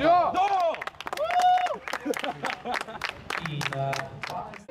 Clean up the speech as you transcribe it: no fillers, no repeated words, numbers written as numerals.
Yeah. No! Woo!